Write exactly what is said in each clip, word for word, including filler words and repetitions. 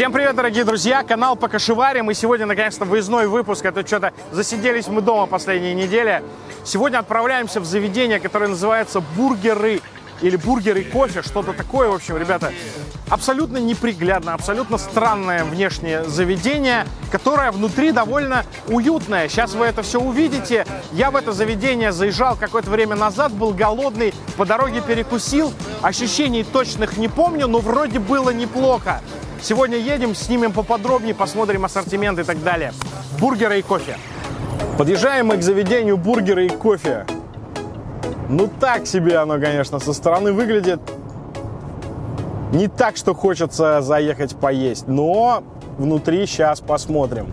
Всем привет, дорогие друзья! Канал Покашеварим. И сегодня, наконец-то, выездной выпуск. Это что-то засиделись мы дома последние недели. Сегодня отправляемся в заведение, которое называется «Бургеры» или «Бургер и кофе». Что-то такое, в общем, ребята. Абсолютно неприглядно, абсолютно странное внешнее заведение, которое внутри довольно уютное. Сейчас вы это все увидите. Я в это заведение заезжал какое-то время назад, был голодный, по дороге перекусил. Ощущений точных не помню, но вроде было неплохо. Сегодня едем, снимем поподробнее, посмотрим ассортимент и так далее. Бургеры и кофе. Подъезжаем мы к заведению «Бургеры и кофе». Ну так себе оно, конечно, со стороны выглядит. Не так, что хочется заехать поесть, но внутри сейчас посмотрим.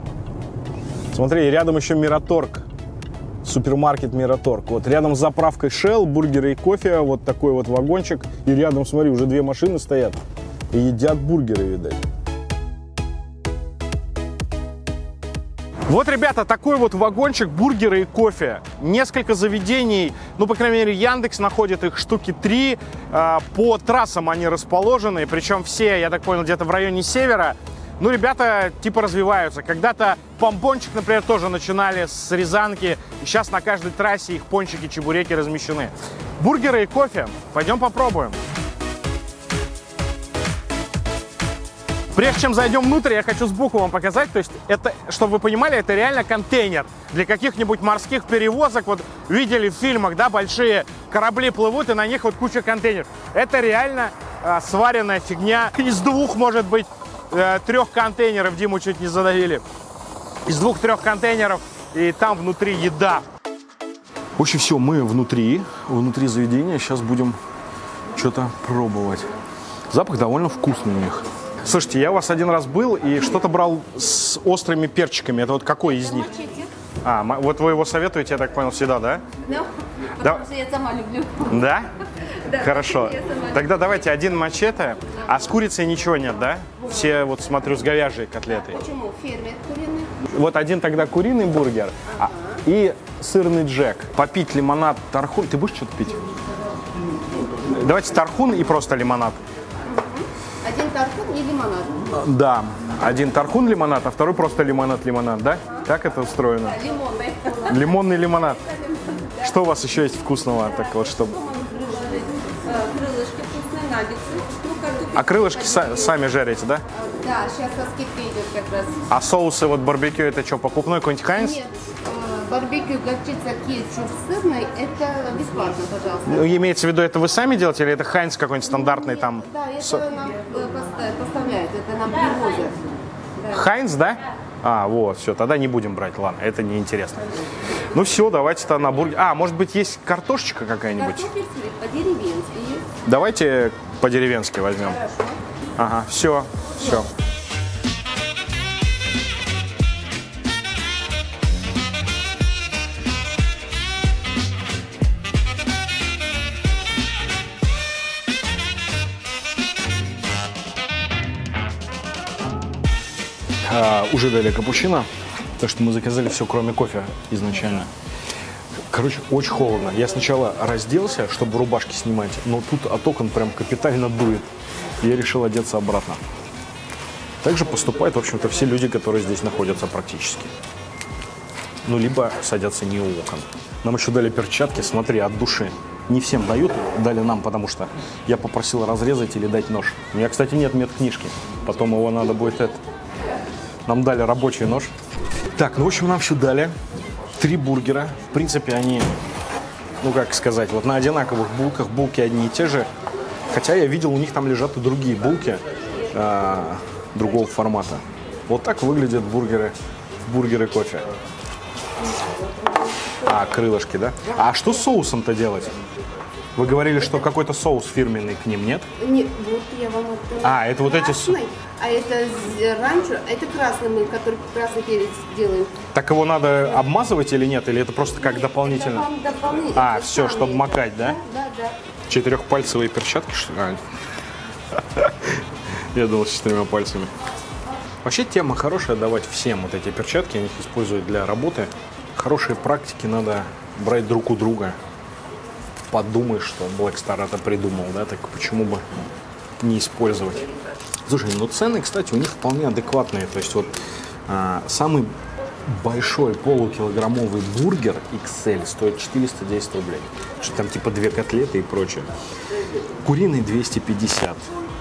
Смотри, рядом еще Мираторг, супермаркет Мираторг. Вот рядом с заправкой Shell, бургеры и кофе, вот такой вот вагончик. И рядом, смотри, уже две машины стоят и едят бургеры, видать. Вот, ребята, такой вот вагончик «Бургеры и кофе». Несколько заведений, ну, по крайней мере, Яндекс находит их штуки три. По трассам они расположены, причем все, я так понял, где-то в районе севера. Ну, ребята, типа, развиваются. Когда-то помпончик, например, тоже начинали с Рязанки. И сейчас на каждой трассе их пончики, чебуреки размещены. «Бургеры и кофе». Пойдем попробуем. Прежде чем зайдем внутрь, я хочу сбоку вам показать, то есть это, чтобы вы понимали, это реально контейнер для каких-нибудь морских перевозок. Вот видели в фильмах, да, большие корабли плывут, и на них вот куча контейнеров. Это реально а, сваренная фигня из двух, может быть, э, трех контейнеров. Диму чуть не задавили. Из двух-трех контейнеров, и там внутри еда. В общем, все, мы внутри, внутри заведения. Сейчас будем что-то пробовать. Запах довольно вкусный у них. Слушайте, я у вас один раз был и что-то брал с острыми перчиками. Это вот какой из них? Мачете. А, вот вы его советуете, я так понял, всегда, да? Да, потому что я сама люблю. Да? Да. Хорошо. Тогда давайте один мачете. А с курицей ничего нет, да? Все, вот смотрю, с говяжьей котлетой. Почему? Фермер куриный. Вот один тогда куриный бургер и сырный джек. Попить лимонад тархун. Ты будешь что-то пить? Давайте тархун и просто лимонад. Один тархун и лимонад. Да, один тархун лимонад, а второй просто лимонад-лимонад, да? А? Так это устроено? Да, лимонный. Лимонный лимонад. Да. Что у вас еще есть вкусного? Да, так вот, чтобы... Крылышки вкусные, наггетсы. Ну, а крылышки са сами жарите, да? Да, сейчас соски идет как раз. А соусы вот барбекю, это что, покупной какой-нибудь Хайнс? Нет, барбекю, горчица, кетчуп, сырный, это бесплатно, пожалуйста. Имеется в виду, это вы сами делаете или это Хайнс какой-нибудь стандартный? Нет, там? Да, это Со... нам... поставляют, это нам привозят. Да. Хайнс, да? А, вот, все, тогда не будем брать, ладно, это неинтересно. Ну все, давайте-то на бургер. А, может быть, есть картошечка какая-нибудь? Картофель по-деревенски есть. Давайте по-деревенски возьмем. Хорошо. Ага, все, все. А, уже дали капучино, так что мы заказали все, кроме кофе изначально. Короче, очень холодно. Я сначала разделся, чтобы рубашки снимать, но тут от окон прям капитально дует. Я решил одеться обратно. Также поступают, в общем-то, все люди, которые здесь находятся практически. Ну, либо садятся не у окон. Нам еще дали перчатки, смотри, от души. Не всем дают, дали нам, потому что я попросил разрезать или дать нож. У меня, кстати, нет медкнижки. Потом его надо будет это... Нам дали рабочий нож. Так, ну, в общем, нам все дали. Три бургера. В принципе, они, ну, как сказать, вот на одинаковых булках. Булки одни и те же. Хотя я видел, у них там лежат и другие булки э, другого формата. Вот так выглядят бургеры, бургеры кофе. А, крылышки, да? А что с соусом-то делать? Вы говорили, что какой-то соус фирменный к ним, нет? Нет, вот я вам отдала. А, это вот красный, эти соусы. А это ранчо, это красный мы, который красный перец делаем. Так его надо обмазывать или нет? Или это просто как нет, дополнительно? Это дополнительно. А, все, самый. Чтобы макать, да? Да, да, да. Четырехпальцевые перчатки, что ли? Я думал, с четырьмя пальцами. Вообще тема хорошая, давать всем вот эти перчатки, они их используют для работы. Хорошие практики надо брать друг у друга. Подумай, что Black Star это придумал, да, так почему бы не использовать. Слушай, ну цены, кстати, у них вполне адекватные. То есть вот а, самый большой полукилограммовый бургер икс эль стоит четыреста десять рублей. Что-то там типа две котлеты и прочее. Куриный двести пятьдесят,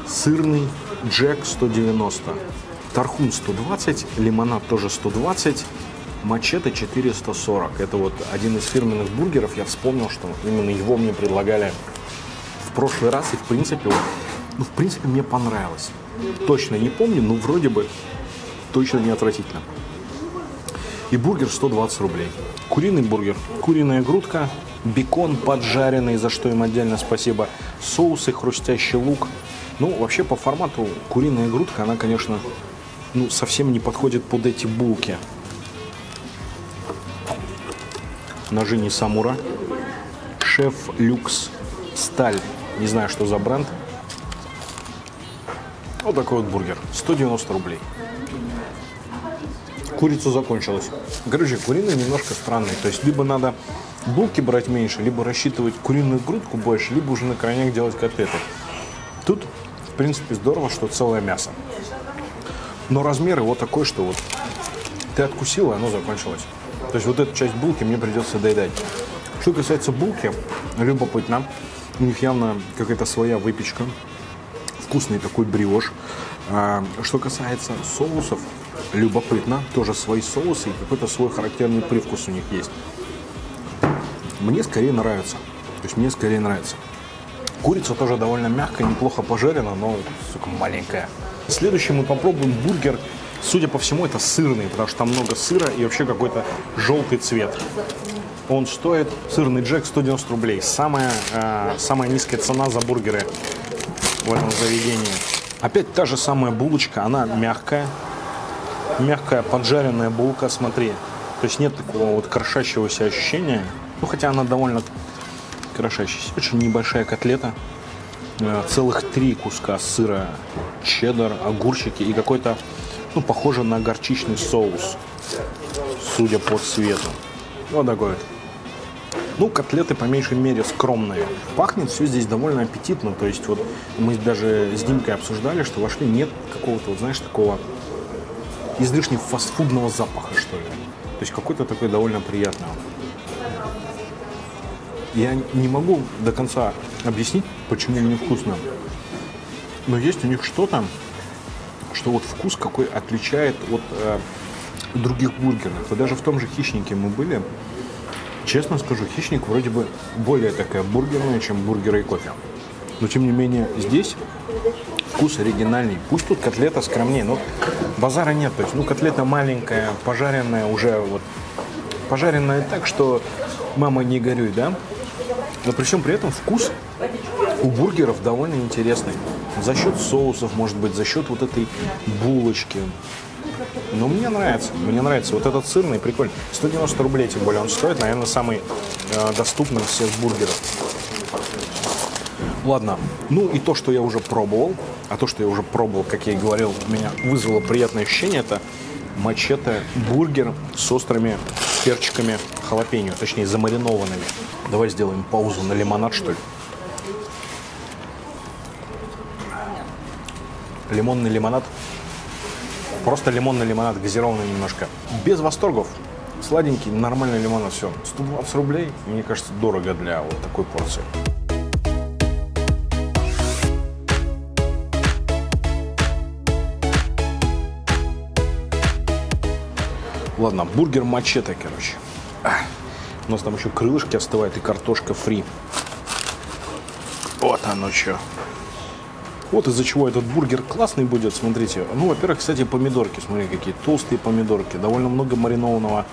сырный джек сто девяносто, тархун сто двадцать, лимонад тоже сто двадцать, мачете четыреста сорок. Это вот один из фирменных бургеров. Я вспомнил, что именно его мне предлагали в прошлый раз, и в принципе, ну, в принципе мне понравилось. Точно не помню, но вроде бы точно не отвратительно. И бургер сто двадцать рублей. Куриный бургер, куриная грудка, бекон поджаренный, за что им отдельно спасибо, соусы, хрустящий лук. Ну, вообще, по формату куриная грудка, она, конечно, ну, совсем не подходит под эти булки. Ножи Нисамура. Шеф Люкс Сталь. Не знаю, что за бренд. Вот такой вот бургер. сто девяносто рублей. Курица закончилась. Короче, куриная немножко странная. То есть, либо надо булки брать меньше, либо рассчитывать куриную грудку больше, либо уже на крайняк делать котлеты. Тут, в принципе, здорово, что целое мясо. Но размер его такой, что вот ты откусил, и оно закончилось. То есть вот эту часть булки мне придется доедать. Что касается булки, любопытно. У них явно какая-то своя выпечка. Вкусный такой бриош. Что касается соусов, любопытно. Тоже свои соусы и какой-то свой характерный привкус у них есть. Мне скорее нравится. То есть мне скорее нравится. Курица тоже довольно мягкая, неплохо пожарена, но, сука, маленькая. Следующий мы попробуем бургер. Судя по всему, это сырный, потому что там много сыра и вообще какой-то желтый цвет. Он стоит, сырный джек, сто девяносто рублей. Самая, э, самая низкая цена за бургеры в этом заведении. Опять та же самая булочка, она мягкая. Мягкая поджаренная булка, смотри. То есть нет такого вот крошащегося ощущения. Ну, хотя она довольно... крошащаяся. Очень небольшая котлета, целых три куска сыра, чеддер, огурчики и какой-то, ну, похоже на горчичный соус, судя по цвету. Вот такой вот. Ну, котлеты по меньшей мере скромные. Пахнет все здесь довольно аппетитно. То есть вот мы даже с Димкой обсуждали, что вошли, нет какого-то, вот, знаешь, такого излишнего фастфудного запаха, что ли. То есть какой-то такой довольно приятный. Я не могу до конца объяснить, почему мне вкусно. Но есть у них что-то, что вот вкус какой отличает от э, других бургеров. Вот даже в том же «Хищнике» мы были. Честно скажу, «Хищник» вроде бы более такая бургерная, чем «Бургеры и кофе». Но тем не менее здесь вкус оригинальный. Пусть тут котлета скромнее, но базара нет. То есть, ну, котлета маленькая, пожаренная уже вот. Пожаренная так, что мама не горюй, да? Но при всем при этом вкус у бургеров довольно интересный. За счет соусов, может быть, за счет вот этой булочки. Но мне нравится, мне нравится. Вот этот сырный прикольный. сто девяносто рублей, тем более, он стоит, наверное, самый э, доступный из всех бургеров. Ладно, ну и то, что я уже пробовал, а то, что я уже пробовал, как я и говорил, меня вызвало приятное ощущение, это мачете бургер с острыми перчиками халапеньо, точнее замаринованными. Давай сделаем паузу на лимонад, что ли. Лимонный лимонад. Просто лимонный лимонад, газированный немножко. Без восторгов. Сладенький, нормальный лимонад, все. сто двадцать рублей, мне кажется, дорого для вот такой порции. Ладно, бургер мачете, короче. У нас там еще крылышки остывают и картошка фри. Вот оно что. Вот из-за чего этот бургер классный будет, смотрите. Ну, во-первых, кстати, помидорки. Смотри, какие толстые помидорки. Довольно много маринованного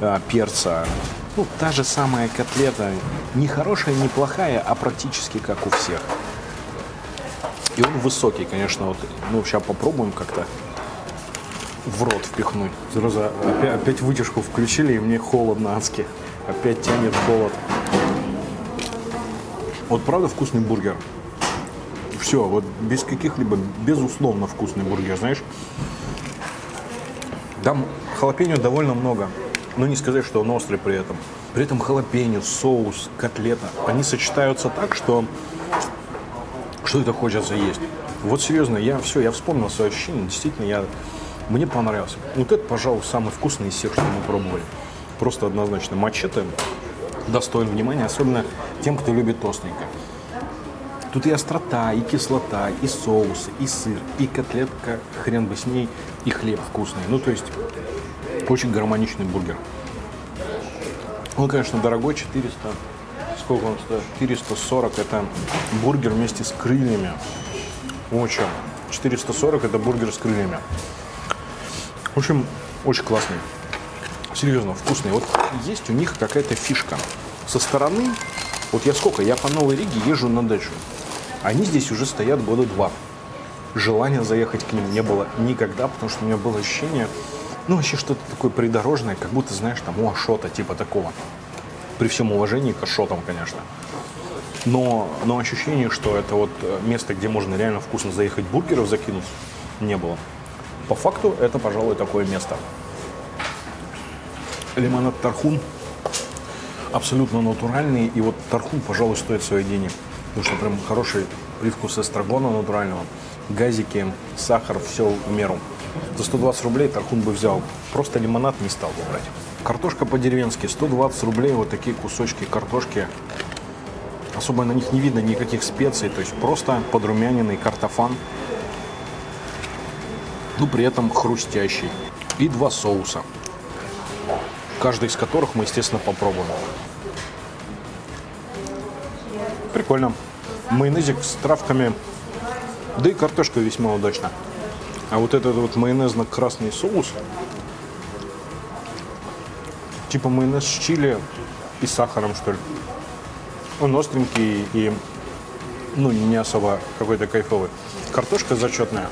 э, перца. Ну, та же самая котлета. Не хорошая, не плохая, а практически как у всех. И он высокий, конечно. Вот. Ну, сейчас попробуем как-то в рот впихнуть. Сразу опять, опять вытяжку включили, и мне холодно адски. Опять тянет холод. Вот правда вкусный бургер. Все, вот без каких-либо, безусловно вкусный бургер, знаешь. Там халапеньо довольно много, но не сказать, что он острый при этом. При этом халапеньо, соус, котлета, они сочетаются так, что, что это хочется есть. Вот серьезно, я все, я вспомнил свои ощущения, действительно, я, мне понравился. Вот это, пожалуй, самый вкусный из всех, что мы пробовали. Просто однозначно мачете достоин внимания, особенно тем, кто любит тостненько. Тут и острота, и кислота, и соусы, и сыр, и котлетка, хрен бы с ней, и хлеб вкусный. Ну, то есть, очень гармоничный бургер. Он, конечно, дорогой, четыреста, сколько он стоит? четыреста сорок, это бургер вместе с крыльями. Вот что, четыреста сорок, это бургер с крыльями. В общем, очень классный, серьезно, вкусный. Вот есть у них какая-то фишка. Со стороны, вот я сколько, я по Новой Риге езжу на дачу. Они здесь уже стоят года два. Желания заехать к ним не было никогда, потому что у меня было ощущение, ну, вообще что-то такое придорожное, как будто, знаешь, там, у Ашота, типа такого. При всем уважении к Ашотам, конечно. Но, но ощущение, что это вот место, где можно реально вкусно заехать бургеров закинуть, не было. По факту это, пожалуй, такое место. Лимонад Тархун абсолютно натуральный. И вот Тархун, пожалуй, стоит своих денег. Потому что прям хороший привкус эстрагона натурального. Газики, сахар, все в меру. За сто двадцать рублей Тархун бы взял. Просто лимонад не стал бы брать. Картошка по-деревенски. сто двадцать рублей вот такие кусочки картошки. Особо на них не видно никаких специй. То есть просто подрумяненный картофан. Ну, при этом хрустящий. И два соуса. Каждый из которых мы, естественно, попробуем. Прикольно. Майонезик с травками. Да и картошка весьма удачна. А вот этот вот майонезно-красный соус. Типа майонез с чили и сахаром, что ли. Он остренький и, ну, не особо какой-то кайфовый. Картошка зачетная.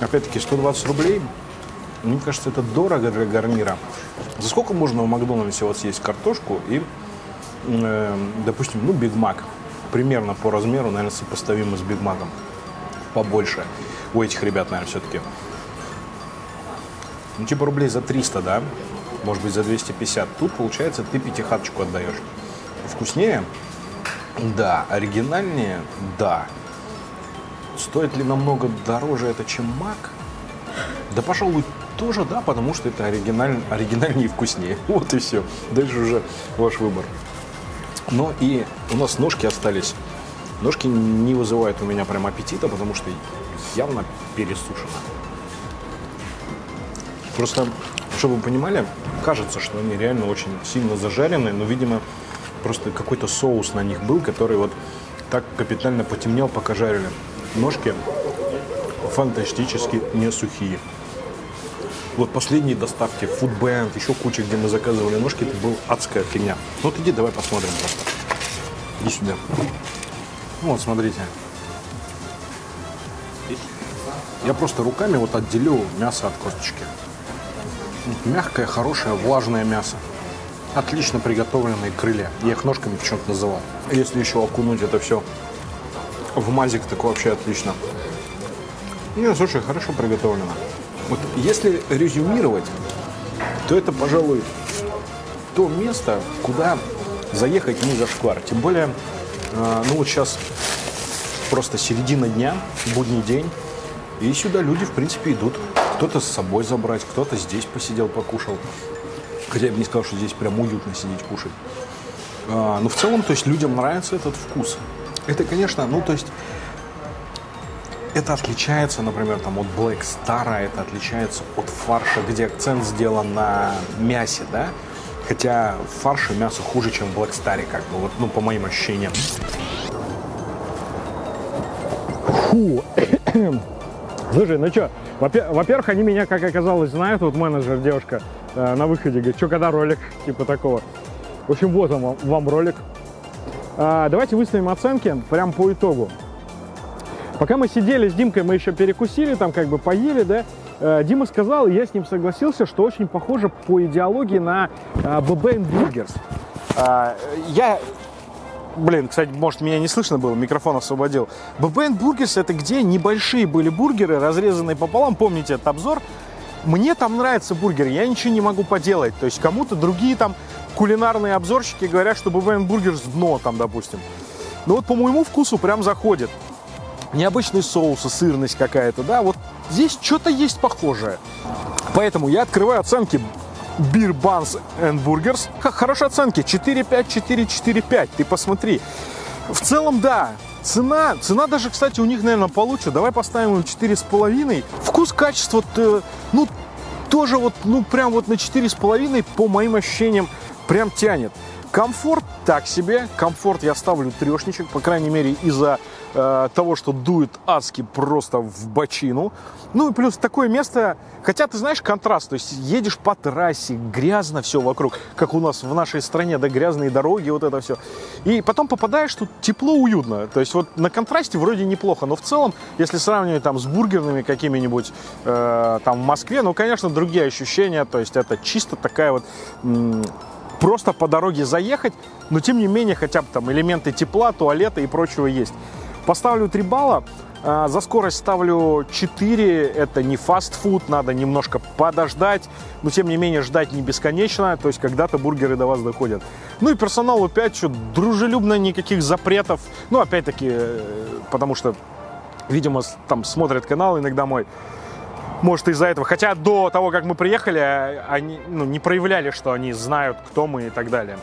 Опять-таки, сто двадцать рублей, мне кажется, это дорого для гарнира. За сколько можно в Макдональдсе вот съесть картошку и, э, допустим, ну, Биг Мак. Примерно по размеру, наверное, сопоставимо с Биг Маком. Побольше. У этих ребят, наверное, все-таки. Ну, типа рублей за триста, да? Может быть, за двести пятьдесят. Тут, получается, ты пятихаточку отдаешь. Вкуснее? Да. Оригинальнее? Да. Стоит ли намного дороже это, чем Мак? Да, пожалуй, тоже, да, потому что это оригиналь... оригинальнее и вкуснее. Вот и все. Дальше уже ваш выбор. Но и у нас ножки остались. Ножки не вызывают у меня прям аппетита, потому что явно пересушено. Просто, чтобы вы понимали, кажется, что они реально очень сильно зажарены, но, видимо, просто какой-то соус на них был, который вот так капитально потемнел, пока жарили. Ножки фантастически не сухие. Вот последние доставки, Foodband, еще куча, где мы заказывали ножки, это была адская фигня. Вот иди, давай посмотрим просто. Иди сюда. Вот, смотрите. Я просто руками вот отделю мясо от косточки. Мягкое, хорошее, влажное мясо. Отлично приготовленные крылья. Я их ножками почему-то называл. Если еще окунуть это все в мазик, так вообще отлично. Не, слушай, хорошо приготовлено. Вот если резюмировать, то это, пожалуй, то место, куда заехать не зашквар. Тем более, э, ну вот сейчас просто середина дня, будний день, и сюда люди, в принципе, идут. Кто-то с собой забрать, кто-то здесь посидел, покушал. Хотя я бы не сказал, что здесь прям уютно сидеть, кушать. Э, но в целом, то есть, людям нравится этот вкус. Это, конечно, ну, то есть, это отличается, например, там, от Black Star, это отличается от фарша, где акцент сделан на мясе, да? Хотя фарш и мясо хуже, чем в Black Star, как бы, вот, ну, по моим ощущениям. Фу. Слушай, ну что, во-первых, они меня, как оказалось, знают, вот менеджер, девушка, на выходе, говорит, что, когда ролик, типа такого. В общем, вот вам, вам ролик. Давайте выставим оценки прям по итогу. Пока мы сидели с Димкой, мы еще перекусили, там как бы поели, да. Дима сказал, и я с ним согласился, что очень похоже по идеологии на би би энд Burgers. Я, блин, кстати, может, меня не слышно было, микрофон освободил. би би энд Burgers — это где небольшие были бургеры, разрезанные пополам, помните этот обзор? Мне там нравится бургер, я ничего не могу поделать. То есть кому-то другие там кулинарные обзорщики говорят, что би би энд Burgers дно там, допустим. Но вот по моему вкусу прям заходит. необычные соусы, сырность какая-то, да, вот здесь что-то есть похожее. Поэтому я открываю оценки Beer Buns and Burgers. Хорошие оценки, четыре пять, четыре, четыре пять, ты посмотри. В целом, да, цена, цена даже, кстати, у них, наверное, получше. Давай поставим им четыре с половиной. Вкус, качество, ну, тоже вот, ну, прям вот на четыре с половиной, по моим ощущениям, прям тянет. Комфорт так себе. Комфорт я ставлю трешничек, по крайней мере, из-за э, того, что дует адски просто в бочину. Ну и плюс такое место, хотя ты знаешь контраст, то есть едешь по трассе, грязно все вокруг, как у нас в нашей стране, да, грязные дороги, вот это все. И потом попадаешь, тут тепло, уютно. То есть вот на контрасте вроде неплохо, но в целом, если сравнивать там с бургерными какими-нибудь э, там в Москве, ну, конечно, другие ощущения, то есть это чисто такая вот... Просто по дороге заехать, но тем не менее хотя бы там элементы тепла, туалета и прочего есть. Поставлю три балла, за скорость ставлю четыре, это не фастфуд, надо немножко подождать, но тем не менее ждать не бесконечно, то есть когда-то бургеры до вас доходят. Ну и персоналу пять, что дружелюбно, никаких запретов, ну опять-таки, потому что, видимо, там смотрят канал иногда мой. Может, из-за этого. Хотя до того, как мы приехали, они, ну, не проявляли, что они знают, кто мы и так далее.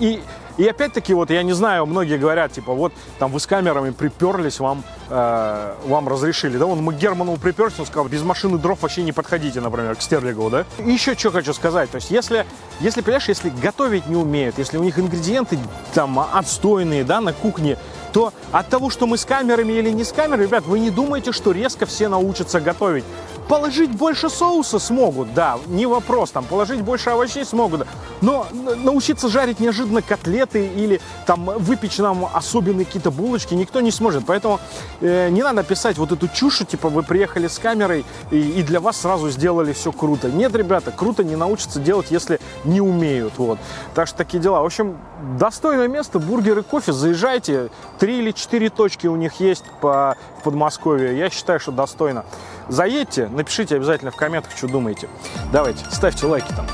И, и опять-таки, вот я не знаю, многие говорят, типа, вот там вы с камерами приперлись, вам, э, вам разрешили. Да, вон мы к Герману приперлись, он сказал, без машины дров вообще не подходите, например, к Стерлигову, да? И еще что хочу сказать, то есть если, если, понимаешь, если готовить не умеют, если у них ингредиенты там отстойные, да, на кухне, то от того, что мы с камерами или не с камерой, ребят, вы не думаете, что резко все научатся готовить. Положить больше соуса смогут, да, не вопрос, там, положить больше овощей смогут, но научиться жарить неожиданно котлеты или там выпечь нам особенные какие-то булочки никто не сможет, поэтому э, не надо писать вот эту чушь, типа вы приехали с камерой и, и для вас сразу сделали все круто. Нет, ребята, круто не научатся делать, если не умеют, вот. Так что такие дела. В общем, достойное место, бургеры и кофе, заезжайте, три или четыре точки у них есть по в Подмосковье, я считаю, что достойно. Заедьте, напишите обязательно в комментах, что думаете. Давайте, ставьте лайки там.